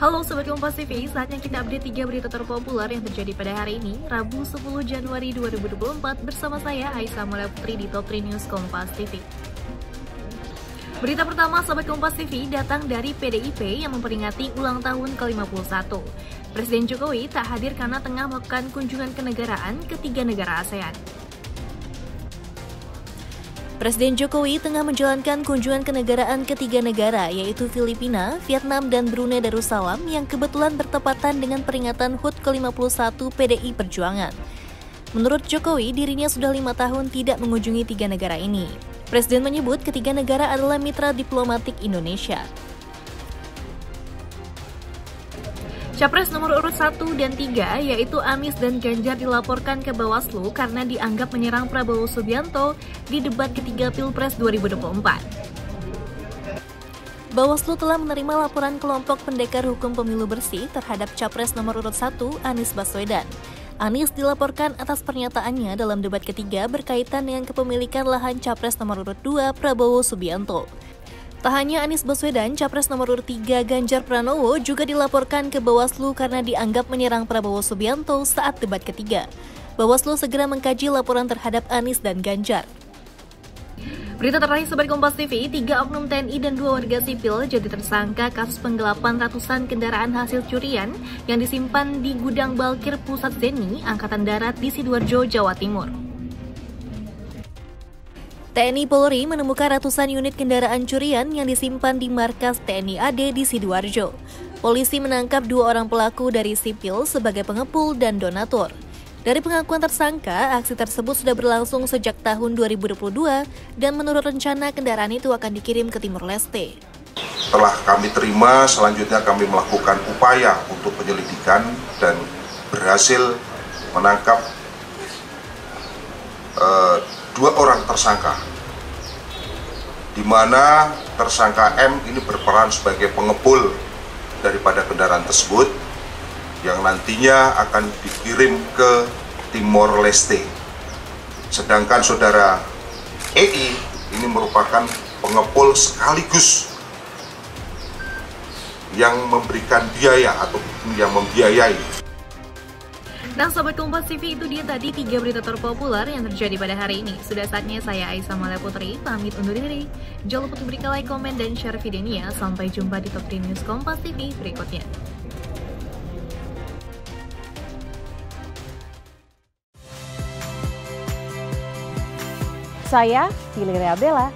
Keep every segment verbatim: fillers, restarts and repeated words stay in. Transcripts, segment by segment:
Halo Sobat Kompas T V, saatnya kita update tiga berita terpopuler yang terjadi pada hari ini, Rabu sepuluh Januari dua ribu dua puluh empat, bersama saya Aisha Mula Putri di Top tiga News Kompas T V. Berita pertama Sobat Kompas T V datang dari P D I P yang memperingati ulang tahun ke lima puluh satu. Presiden Jokowi tak hadir karena tengah melakukan kunjungan kenegaraan ke tiga negara ASEAN. Presiden Jokowi tengah menjalankan kunjungan kenegaraan ke tiga negara, yaitu Filipina, Vietnam, dan Brunei Darussalam yang kebetulan bertepatan dengan peringatan H U T ke lima puluh satu P D I Perjuangan. Menurut Jokowi, dirinya sudah lima tahun tidak mengunjungi tiga negara ini. Presiden menyebut ketiga negara adalah mitra diplomatik Indonesia. Capres nomor urut satu dan tiga, yaitu Anies dan Ganjar, dilaporkan ke Bawaslu karena dianggap menyerang Prabowo Subianto di debat ketiga Pilpres dua ribu dua puluh empat. Bawaslu telah menerima laporan kelompok pendekar hukum pemilu bersih terhadap Capres nomor urut satu, Anies Baswedan. Anies dilaporkan atas pernyataannya dalam debat ketiga berkaitan dengan kepemilikan lahan Capres nomor urut dua, Prabowo Subianto. Tak hanya Anies Baswedan, Capres nomor urut tiga Ganjar Pranowo juga dilaporkan ke Bawaslu karena dianggap menyerang Prabowo Subianto saat debat ketiga. Bawaslu segera mengkaji laporan terhadap Anies dan Ganjar. Berita terakhir Sobat Kompas T V, tiga oknum T N I dan dua warga sipil jadi tersangka kasus penggelapan ratusan kendaraan hasil curian yang disimpan di Gudang Balkir Pusat Zeni Angkatan Darat di Sidoarjo, Jawa Timur. T N I Polri menemukan ratusan unit kendaraan curian yang disimpan di markas T N I A D di Sidoarjo. Polisi menangkap dua orang pelaku dari sipil sebagai pengepul dan donatur. Dari pengakuan tersangka, aksi tersebut sudah berlangsung sejak tahun dua ribu dua puluh dua dan menurut rencana kendaraan itu akan dikirim ke Timor Leste. Setelah kami terima, selanjutnya kami melakukan upaya untuk penyelidikan dan berhasil menangkap uh, dua orang tersangka, di mana tersangka M ini berperan sebagai pengepul daripada kendaraan tersebut yang nantinya akan dikirim ke Timor Leste. Sedangkan saudara E I ini merupakan pengepul sekaligus yang memberikan biaya atau yang membiayai. Nah Sobat Kompas T V, itu dia tadi tiga berita terpopuler yang terjadi pada hari ini. Sudah saatnya saya Aisha Maulida Putri pamit undur diri. Jangan lupa untuk berikan like, komen, dan share video ini ya. Sampai jumpa di Top tiga News Kompas T V berikutnya. Saya Cinderella Bella.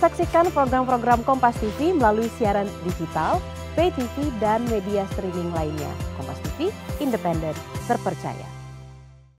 Saksikan program-program Kompas T V melalui siaran digital, pay T V, dan media streaming lainnya. Kompas T V, independen, terpercaya.